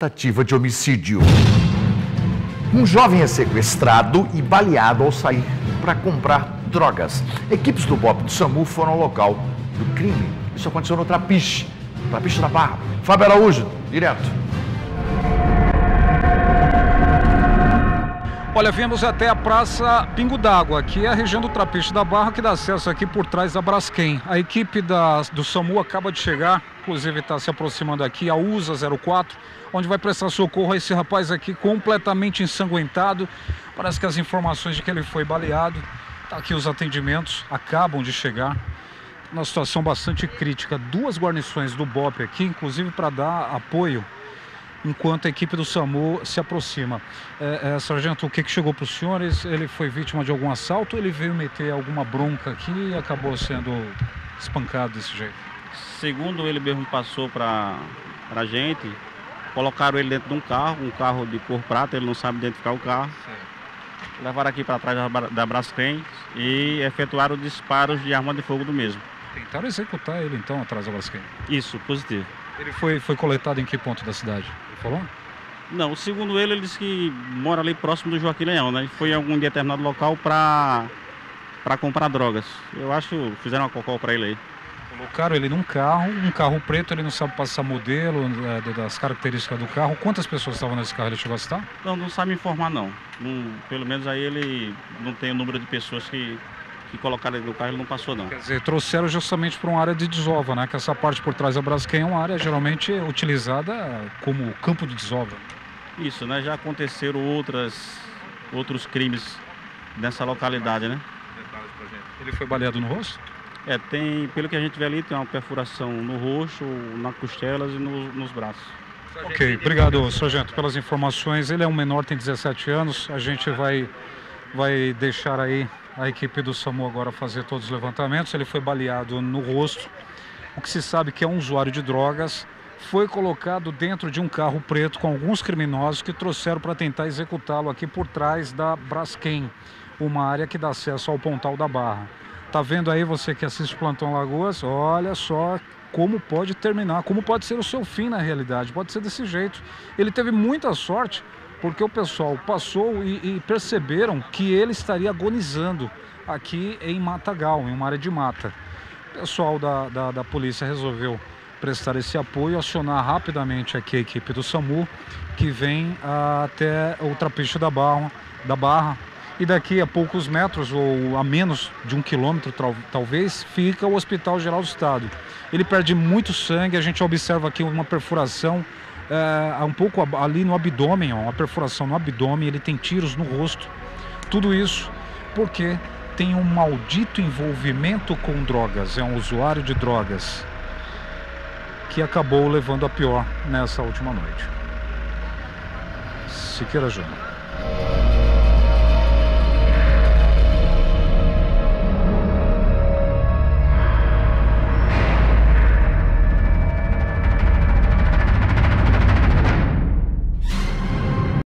Tentativa de homicídio. Um jovem é sequestrado e baleado ao sair para comprar drogas. Equipes do BOPE do SAMU foram ao local do crime. Isso aconteceu no Trapiche, Trapiche da Barra. Fábio Araújo, direto. Olha, viemos até a Praça Pingo d'Água, que é a região do Trapiche da Barra, que dá acesso aqui por trás da Braskem. A equipe do SAMU acaba de chegar, inclusive está se aproximando aqui, a USA 04, onde vai prestar socorro a esse rapaz aqui completamente ensanguentado. Parece que as informações de que ele foi baleado, tá aqui os atendimentos, acabam de chegar. Uma situação bastante crítica, duas guarnições do BOPE aqui, inclusive para dar apoio enquanto a equipe do SAMU se aproxima. Sargento, o que chegou para os senhores? Ele foi vítima de algum assalto ou ele veio meter alguma bronca aqui e acabou sendo espancado desse jeito? Segundo ele mesmo passou para a gente, colocaram ele dentro de um carro de cor prata, ele não sabe identificar o carro. Sim. Levaram aqui para trás da Braskem e efetuaram disparos de arma de fogo do mesmo. Tentaram executar ele então atrás da Braskem? Isso, positivo. Ele foi coletado em que ponto da cidade? Ele falou? Não, segundo ele, ele disse que mora ali próximo do Joaquim Leão, né? Ele foi em algum determinado local para comprar drogas. Eu acho que fizeram uma cocó para ele aí. Colocaram ele num carro, um carro preto, ele não sabe passar modelo, das características do carro. Quantas pessoas estavam nesse carro, ele chegou a citar? Não, não sabe informar não. Pelo menos aí ele não tem o número de pessoas que colocaram ele no carro, ele não passou não. Quer dizer, trouxeram justamente para uma área de desova, né? Que essa parte por trás da Braskem é uma área geralmente utilizada como campo de desova. Isso, né? Já aconteceram outros crimes nessa localidade, né? Ele foi baleado no rosto? É, tem, pelo que a gente vê ali, tem uma perfuração no rosto, nas costelas e nos braços. Ok, obrigado, sargento, pelas informações. Ele é um menor, tem 17 anos, a gente vai deixar aí a equipe do SAMU agora fazer todos os levantamentos. Ele foi baleado no rosto, o que se sabe que é um usuário de drogas, foi colocado dentro de um carro preto com alguns criminosos que trouxeram para tentar executá-lo aqui por trás da Braskem, uma área que dá acesso ao Pontal da Barra. Tá vendo aí você que assiste o Plantão Lagoas? Olha só como pode terminar, como pode ser o seu fim na realidade, pode ser desse jeito. Ele teve muita sorte, porque o pessoal passou e perceberam que ele estaria agonizando aqui em Matagal, em uma área de mata. O pessoal da polícia resolveu prestar esse apoio, acionar rapidamente aqui a equipe do SAMU, que vem até o Trapiche da Barra. E daqui a poucos metros, ou a menos de 1 quilômetro talvez, fica o Hospital Geral do Estado. Ele perde muito sangue, a gente observa aqui uma perfuração, um pouco ali no abdômen, uma perfuração no abdômen, ele tem tiros no rosto. Tudo isso porque tem um maldito envolvimento com drogas, é um usuário de drogas que acabou levando a pior nessa última noite. Siqueira Júnior.